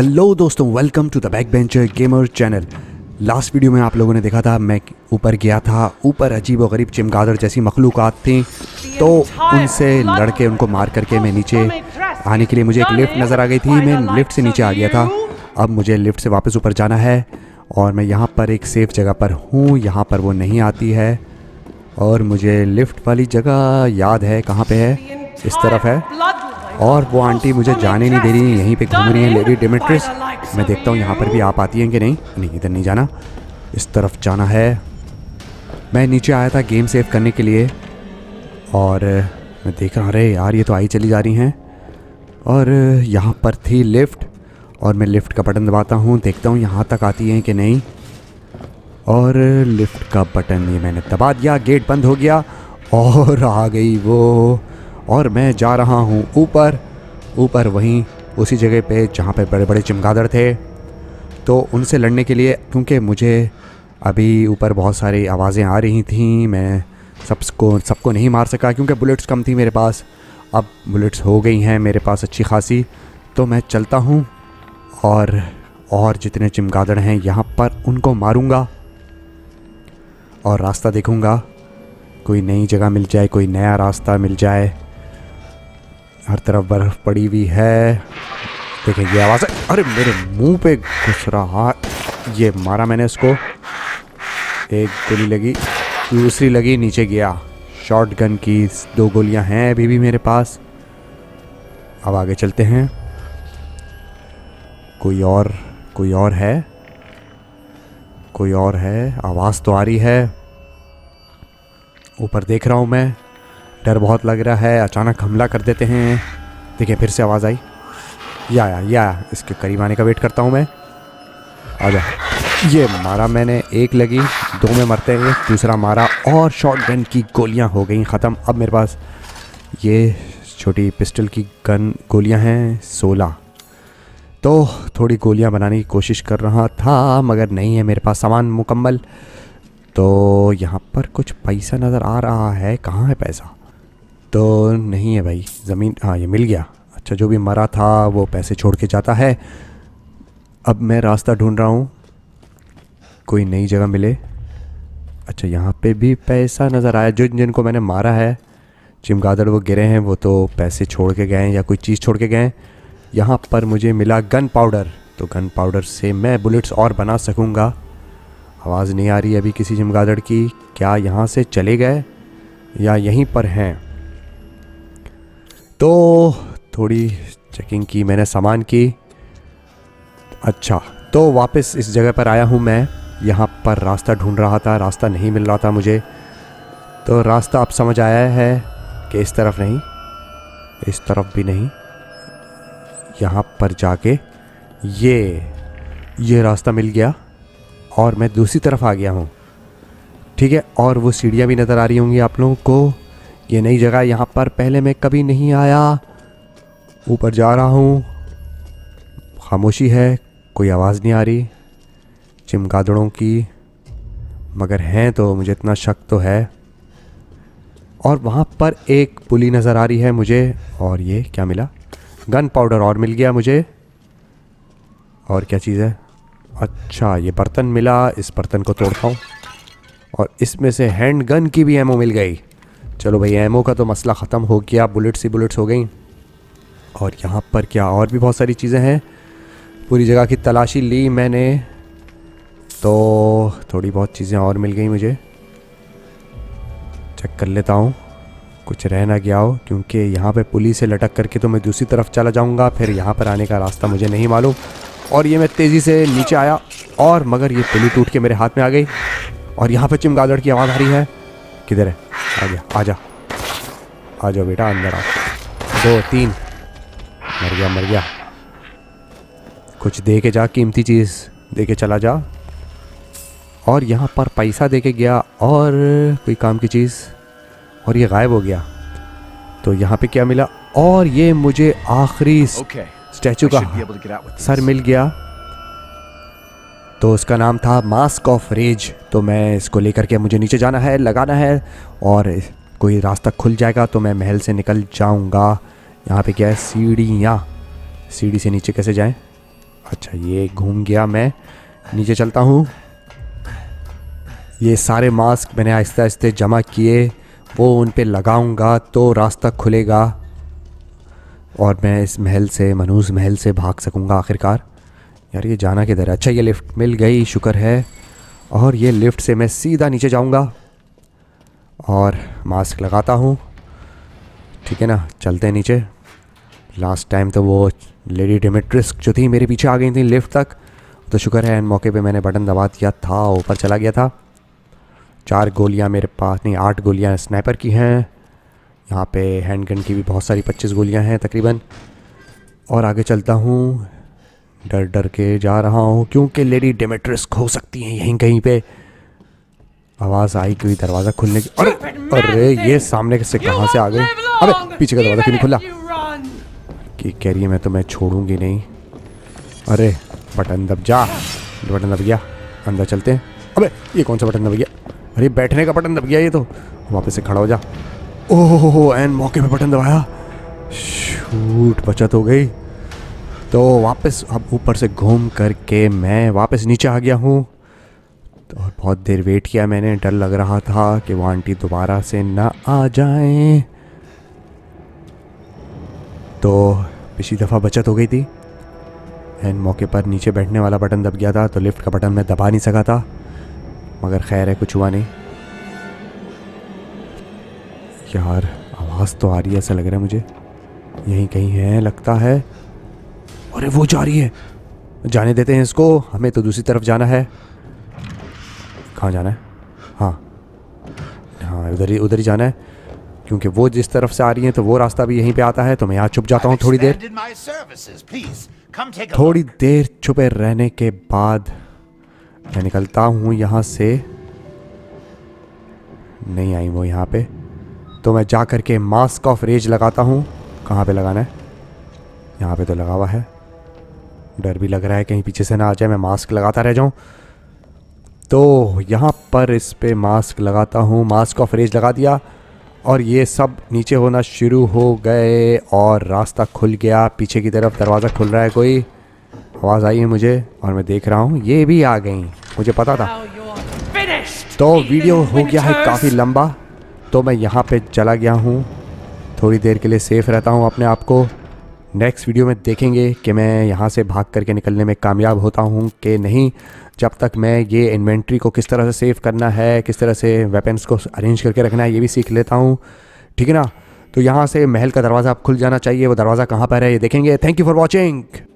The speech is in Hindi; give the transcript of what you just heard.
हेलो दोस्तों, welcome to the backbencher gamer channel. Last video में आप लोगों ने देखा था मैं ऊपर गया था, ऊपर अजीब और गरीब चमगादड़ जैसी मखलूक़ात थी, तो उनसे लड़के उनको मार करके मैं नीचे आने के लिए मुझे एक लिफ्ट नज़र आ गई थी। मैं लिफ्ट से नीचे आ गया था, अब मुझे लिफ्ट से वापस ऊपर जाना है और मैं यहाँ पर एक सेफ़ जगह पर हूँ, यहाँ पर वो नहीं आती है और मुझे लिफ्ट वाली जगह याद है कहाँ पर है, इस तरफ है और वो आंटी मुझे जाने नहीं दे रही, यहीं पे घूम रही है लेडी डिमिट्रेस्कू। मैं देखता हूँ यहाँ पर भी आप आती हैं कि नहीं। नहीं, इधर नहीं जाना, इस तरफ जाना है। मैं नीचे आया था गेम सेव करने के लिए और मैं देख रहा हूँ, अरे यार ये तो आई चली जा रही हैं। और यहाँ पर थी लिफ्ट और मैं लिफ्ट का बटन दबाता हूँ, देखता हूँ यहाँ तक आती हैं कि नहीं। और लिफ्ट का बटन ये मैंने दबा दिया, गेट बंद हो गया और आ गई वो। और मैं जा रहा हूँ ऊपर, ऊपर वहीं उसी जगह पे जहाँ पे बड़े बड़े चमगादड़ थे, तो उनसे लड़ने के लिए, क्योंकि मुझे अभी ऊपर बहुत सारी आवाज़ें आ रही थी। मैं सबको नहीं मार सका क्योंकि बुलेट्स कम थी मेरे पास। अब बुलेट्स हो गई हैं मेरे पास अच्छी खासी, तो मैं चलता हूँ और जितने चमगादड़ हैं यहाँ पर उनको मारूँगा और रास्ता देखूँगा, कोई नई जगह मिल जाए, कोई नया रास्ता मिल जाए। हर तरफ बर्फ़ पड़ी हुई है, देखें ये आवाज़, अरे मेरे मुंह पे घुस रहा, ये मारा मैंने इसको, एक गोली लगी, दूसरी लगी, नीचे गया। शॉटगन की 2 गोलियां हैं अभी भी मेरे पास। अब आगे चलते हैं, कोई और है, आवाज़ तो आ रही है। ऊपर देख रहा हूँ मैं, डर बहुत लग रहा है, अचानक हमला कर देते हैं। देखिए फिर से आवाज़ आई, या इसके करीब आने का वेट करता हूँ मैं। आ जा, ये मारा मैंने, एक लगी, 2 में मरते हैं, दूसरा मारा और शॉटगन की गोलियाँ हो गई ख़त्म। अब मेरे पास ये छोटी पिस्टल की गोलियाँ हैं 16, तो थोड़ी गोलियाँ बनाने की कोशिश कर रहा था मगर नहीं है मेरे पास सामान मुकम्मल। तो यहाँ पर कुछ पैसा नज़र आ रहा है, कहाँ है पैसा? तो नहीं है भाई, ज़मीन, हाँ ये मिल गया। अच्छा, जो भी मरा था वो पैसे छोड़ के जाता है। अब मैं रास्ता ढूंढ रहा हूँ, कोई नई जगह मिले। अच्छा, यहाँ पे भी पैसा नज़र आया, जो जिनको मैंने मारा है चमगादड़ वो गिरे हैं, वो तो पैसे छोड़ के गए या कोई चीज़ छोड़ के गए। यहाँ पर मुझे मिला गन पाउडर, तो गन पाउडर से मैं बुलेट्स और बना सकूँगा। आवाज़ नहीं आ रही अभी किसी चमगादड़ की, क्या यहाँ से चले गए या यहीं पर हैं? तो थोड़ी चेकिंग की मैंने सामान की। अच्छा, तो वापस इस जगह पर आया हूँ मैं, यहाँ पर रास्ता ढूंढ रहा था, रास्ता नहीं मिल रहा था मुझे, तो रास्ता अब समझ आया है कि इस तरफ नहीं, इस तरफ भी नहीं, यहाँ पर जाके ये रास्ता मिल गया और मैं दूसरी तरफ आ गया हूँ। ठीक है, और वो सीढ़ियाँ भी नज़र आ रही होंगी आप लोगों को, ये नई जगह, यहाँ पर पहले मैं कभी नहीं आया। ऊपर जा रहा हूँ, खामोशी है, कोई आवाज़ नहीं आ रही चमगादड़ों की, मगर हैं तो मुझे इतना शक तो है। और वहाँ पर एक पुली नज़र आ रही है मुझे, और ये क्या मिला? गन पाउडर और मिल गया मुझे। और क्या चीज़ है? अच्छा, ये बर्तन मिला, इस बर्तन को तोड़ता हूँ और इसमें से हैंड गन की भी एमओ मिल गई। चलो भाई, एमओ का तो मसला ख़त्म हो गया, बुलेट्स ही बुलेट्स हो गई। और यहाँ पर क्या और भी बहुत सारी चीज़ें हैं, पूरी जगह की तलाशी ली मैंने, तो थोड़ी बहुत चीज़ें और मिल गई मुझे। चेक कर लेता हूँ कुछ रह ना गया हो, क्योंकि यहाँ पर पुलिस से लटक करके तो मैं दूसरी तरफ चला जाऊँगा, फिर यहाँ पर आने का रास्ता मुझे नहीं मालूम। और ये मैं तेज़ी से नीचे आया और मगर ये पुली टूट के मेरे हाथ में आ गई। और यहाँ पे चमगादड़ की आवाज़ आ रही है, किधर है? आ गया, आ जाओ बेटा, अंदर आ। 2 3, मर गया। कुछ दे के जा, कीमती चीज़ दे के चला जा। और यहाँ पर पैसा दे के गया और कोई काम की चीज़, और ये गायब हो गया। तो यहाँ पे क्या मिला? और ये मुझे आखिरी स्टैचू का सर मिल गया, तो उसका नाम था मास्क ऑफ रेज। तो मैं इसको लेकर के मुझे नीचे जाना है, लगाना है और कोई रास्ता खुल जाएगा तो मैं महल से निकल जाऊंगा। यहाँ पे क्या है? सीढ़ियाँ, सीढ़ी से नीचे कैसे जाएं? अच्छा ये घूम गया, मैं नीचे चलता हूँ। ये सारे मास्क मैंने आहिस्ते आहिस्ते जमा किए, वो उन पे लगाऊंगा तो रास्ता खुलेगा और मैं इस महल से, मनूस महल से भाग सकूंगा आखिरकार। यार ये जाना किधर है? अच्छा ये लिफ्ट मिल गई, शुक्र है। और ये लिफ्ट से मैं सीधा नीचे जाऊंगा और मास्क लगाता हूँ, ठीक है ना। चलते हैं नीचे। लास्ट टाइम तो वो लेडी डिमिट्रेस्कू जो थी मेरे पीछे आ गई थी लिफ्ट तक, तो शुक्र है इन मौके पे मैंने बटन दबा दिया था, ऊपर चला गया था। 4 गोलियां मेरे पास, नहीं 8 गोलियां स्नाइपर की हैं। यहाँ पे हैंडगन की भी बहुत सारी 25 गोलियां हैं तकरीबन। और आगे चलता हूँ, डर डर के जा रहा हूँ क्योंकि लेडी डिमिट्रेस्कू हो सकती हैं यहीं कहीं पे। आवाज़ आई कोई दरवाज़ा खुलने की। अरे अरे ये सामने से कहाँ से आ गई? अरे पीछे का दरवाज़ा क्यों नहीं खुला? कि कह रही है मैं तो, मैं छोड़ूंगी नहीं। अरे बटन दब जा, बटन दब गया, अंदर चलते हैं। अबे ये कौन सा बटन दब गया? अरे बैठने का बटन दब गया, ये तो वापस से खड़ा हो जा। ओह एन मौके पे बटन दबाया, शूट बचत हो गई। तो वापस अब ऊपर से घूम करके मैं वापस नीचे आ गया हूँ। तो और बहुत देर वेट किया मैंने, डर लग रहा था कि वो आंटी दोबारा से ना आ जाए। तो पिछली दफ़ा बचत हो गई थी एंड मौके पर नीचे बैठने वाला बटन दब गया था, तो लिफ्ट का बटन मैं दबा नहीं सका था, मगर खैर है कुछ हुआ नहीं। यार आवाज़ तो आ रही है, ऐसा लग रहा है मुझे यहीं कहीं है लगता है। अरे वो जा रही है, जाने देते हैं इसको, हमें तो दूसरी तरफ जाना है। कहाँ जाना है? हाँ उधर ही जाना है, क्योंकि वो जिस तरफ से आ रही है तो वो रास्ता भी यहीं पे आता है। तो मैं यहाँ छुप जाता हूँ थोड़ी देर। थोड़ी देर छुपे रहने के बाद मैं निकलता हूँ यहाँ से। नहीं आई वो यहाँ पे, तो मैं जा करके मास्क ऑफ रेज लगाता हूँ। कहाँ पे लगाना है? यहाँ पे तो लगा हुआ है। डर भी लग रहा है कहीं पीछे से ना आ जाए, मैं मास्क लगाता रह जाऊँ। तो यहाँ पर इस पे मास्क लगाता हूँ, मास्क ऑफ रेज लगा दिया और ये सब नीचे होना शुरू हो गए और रास्ता खुल गया। पीछे की तरफ दरवाज़ा खुल रहा है, कोई आवाज़ आई है मुझे और मैं देख रहा हूँ। ये भी आ गई, मुझे पता था। तो वीडियो हो गया है काफ़ी लंबा, तो मैं यहाँ पे चला गया हूँ। थोड़ी देर के लिए सेफ़ रहता हूँ अपने आप को। नेक्स्ट वीडियो में देखेंगे कि मैं यहाँ से भाग करके निकलने में कामयाब होता हूँ कि नहीं। जब तक मैं ये इन्वेंट्री को किस तरह से सेव करना है, किस तरह से वेपन्स को अरेंज करके रखना है, ये भी सीख लेता हूँ, ठीक है ना। तो यहाँ से महल का दरवाज़ा अब खुल जाना चाहिए, वो दरवाज़ा कहाँ पर है ये देखेंगे। Thank you for watching.